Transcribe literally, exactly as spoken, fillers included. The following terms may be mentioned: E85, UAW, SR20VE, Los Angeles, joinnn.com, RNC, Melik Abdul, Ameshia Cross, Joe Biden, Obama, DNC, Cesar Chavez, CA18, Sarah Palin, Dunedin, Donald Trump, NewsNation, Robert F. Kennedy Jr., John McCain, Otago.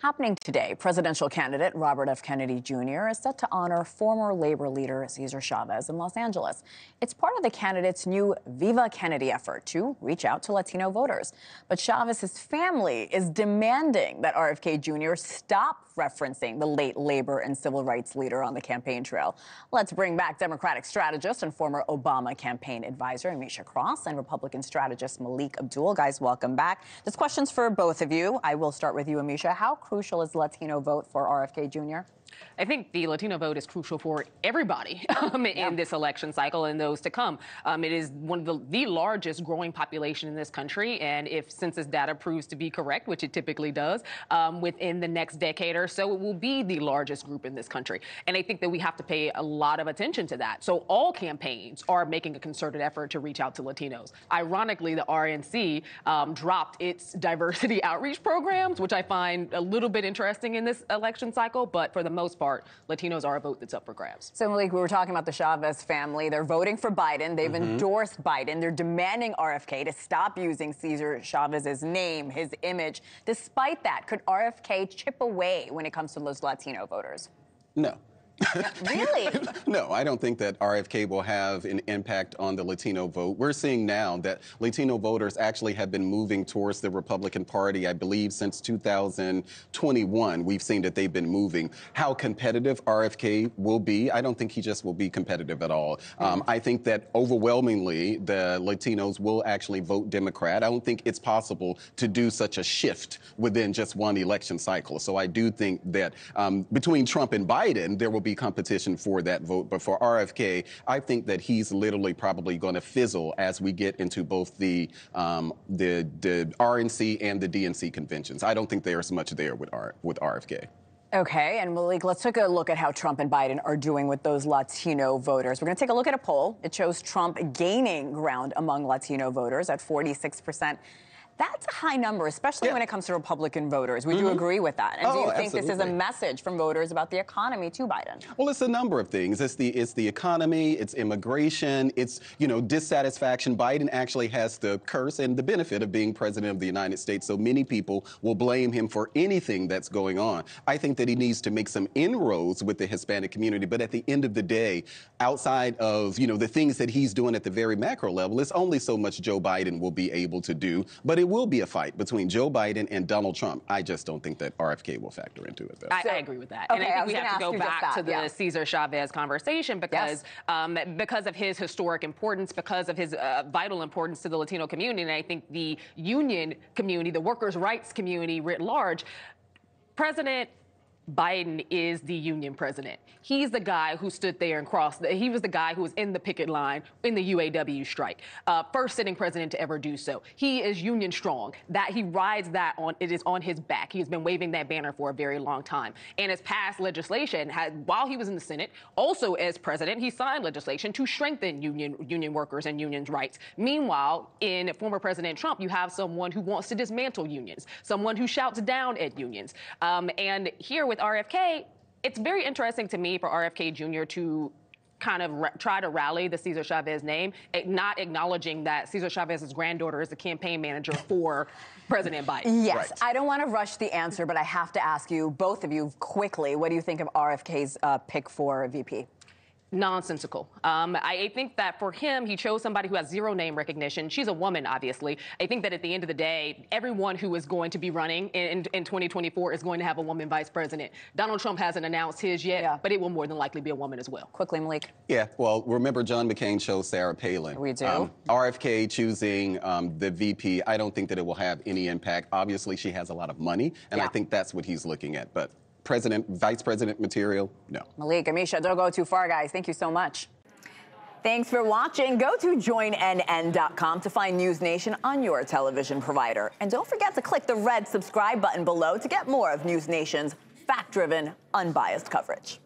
Happening today, presidential candidate Robert F. Kennedy Junior is set to honor former labor leader Cesar Chavez in Los Angeles. It's part of the candidate's new Viva Kennedy effort to reach out to Latino voters. But Chavez's family is demanding that R F K Junior stop referencing the late labor and civil rights leader on the campaign trail. Let's bring back Democratic strategist and former Obama campaign advisor Ameshia Cross and Republican strategist Melik Abdul. Guys, welcome back. This question's for both of you. I will start with you, Ameshia. How crucial is Latino vote for R F K Junior? I think the Latino vote is crucial for everybody um, in yeah. this election cycle and those to come. Um, it is one of the, the largest growing population in this country, and if census data proves to be correct, which it typically does, um, within the next decade or so, it will be the largest group in this country. And I think that we have to pay a lot of attention to that. So all campaigns are making a concerted effort to reach out to Latinos. Ironically, the R N C um, dropped its diversity outreach programs, which I find a little bit interesting in this election cycle, but for the most part, Latinos are a vote that's up for grabs. So, Melik, we were talking about the Chavez family. They're voting for Biden. They've mm-hmm. endorsed Biden. They're demanding R F K to stop using Cesar Chavez's name, his image. Despite that, could R F K chip away when it comes to those Latino voters? No. Really? No, I don't think that R F K will have an impact on the Latino vote. We're seeing now that Latino voters actually have been moving towards the Republican Party, I believe, since two thousand twenty-one. We've seen that they've been moving. How competitive R F K will be, I don't think he just will be competitive at all. Mm-hmm. um, I think that overwhelmingly the Latinos will actually vote Democrat. I don't think it's possible to do such a shift within just one election cycle. So I do think that um, between Trump and Biden, there will be competition for that vote. But for R F K, I think that he's literally probably going to fizzle as we get into both the, um, the the R N C and the D N C conventions. I don't think there's much there with R with R F K. Okay, and Melik, let's take a look at how Trump and Biden are doing with those Latino voters. We're going to take a look at a poll. It shows Trump gaining ground among Latino voters at forty-six percent. That's a high number, especially yeah. when it comes to Republican voters. Would mm-hmm. you agree with that? And oh, do you think absolutely. This is a message from voters about the economy to Biden? Well, it's a number of things. It's the it's the economy, it's immigration, it's, you know, dissatisfaction. Biden actually has the curse and the benefit of being president of the United States, so many people will blame him for anything that's going on. I think that he needs to make some inroads with the Hispanic community, but at the end of the day, outside of, you know, the things that he's doing at the very macro level, it's only so much Joe Biden will be able to do. But it will be a fight between Joe Biden and Donald Trump. I just don't think that R F K will factor into it, though. I, I agree with that. Okay, and I think I we have to go back that, to the yeah. Cesar Chavez conversation because, yes. um, because of his historic importance, because of his uh, vital importance to the Latino community, and I think the union community, the workers' rights community writ large, President Biden is the union president. He's the guy who stood there and crossed. The, he was the guy who was in the picket line in the U A W strike. Uh, first sitting president to ever do so. He is union strong. That he rides that on, it is on his back. He has been waving that banner for a very long time. And has passed legislation, had, while he was in the Senate, also as president, he signed legislation to strengthen union, union workers and unions' rights. Meanwhile, in former President Trump, you have someone who wants to dismantle unions, someone who shouts down at unions. Um, and here with R F K, it's very interesting to me for R F K Junior to kind of try to rally the Cesar Chavez name, not acknowledging that Cesar Chavez's granddaughter is the campaign manager for President Biden. Yes, right. I don't want to rush the answer, but I have to ask you, both of you, quickly, what do you think of R F K's uh, pick for V P? Nonsensical. Um, I think that for him, he chose somebody who has zero name recognition. She's a woman, obviously. I think that at the end of the day, everyone who is going to be running in, in twenty twenty-four is going to have a woman vice president. Donald Trump hasn't announced his yet, yeah. but it will more than likely be a woman as well. Quickly, Melik. Yeah, well, remember John McCain chose Sarah Palin. We do. Um, R F K choosing um, the V P, I don't think that it will have any impact. Obviously, she has a lot of money, and yeah. I think that's what he's looking at, but President, Vice President material, no. Melik, Ameshia, don't go too far, guys. Thank you so much. Thanks for watching. Go to join N N dot com to find NewsNation on your television provider. And don't forget to click the red subscribe button below to get more of NewsNation's fact-driven, unbiased coverage.